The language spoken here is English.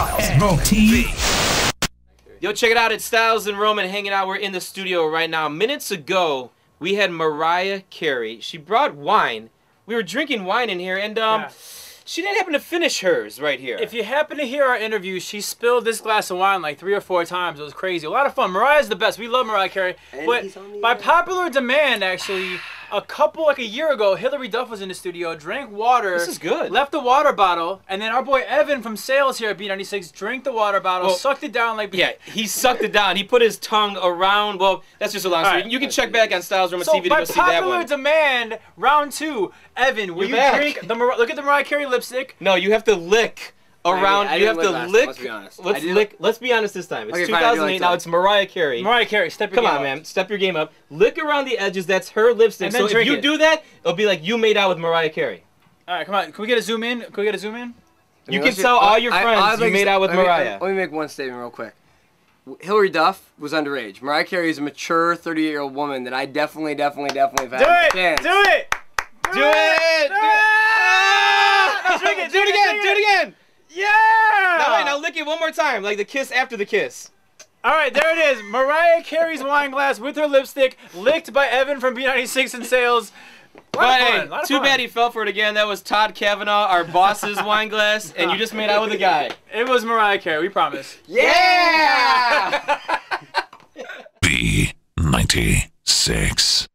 Stylz & Roman. Yo, check it out. It's Stylz and Roman hanging out. We're in the studio right now. Minutes ago, we had Mariah Carey. She brought wine. We were drinking wine in here, and she didn't happen to finish hers right here. If you happen to hear our interview, she spilled this glass of wine like 3 or 4 times. It was crazy. A lot of fun. Mariah's the best. We love Mariah Carey. And but by popular demand, actually, a couple, like a year ago, Hilary Duff was in the studio, drank water. This is good. Left the water bottle, and then our boy Evan from sales here at B96 drank the water bottle, sucked it down like... Yeah, he sucked it down. He put his tongue around... Well, that's just a long story. Right. You can check back on Stylz Roman TV to go see that one. So by popular demand, round 2, Evan, will you drink the... Look at the Mariah Carey lipstick. No, you have to lick... Around, I mean, you have to lick. Let's be honest. Let's be honest this time. It's okay, 2008 now. It's Mariah Carey. Mariah Carey, step your game up. Come on, man. Step your game up. Lick around the edges. That's her lipstick. And then so if you do that, it'll be like you made out with Mariah Carey. All right, come on. Can we get a zoom in? I mean, you can tell all your friends you made out with Mariah. Let me make one statement real quick. Hilary Duff was underage. Mariah Carey is a mature 38-year-old woman that I definitely have had. Do it! Do it again! Do it again! Yeah! Now, wait, now lick it one more time, like the kiss after the kiss. All right, there it is. Mariah Carey's wine glass with her lipstick, licked by Evan from B96 in sales. But hey, too bad he fell for it again. That was Todd Cavanaugh, our boss's wine glass, and you just made out with a guy. It was Mariah Carey, we promise. Yeah! B96.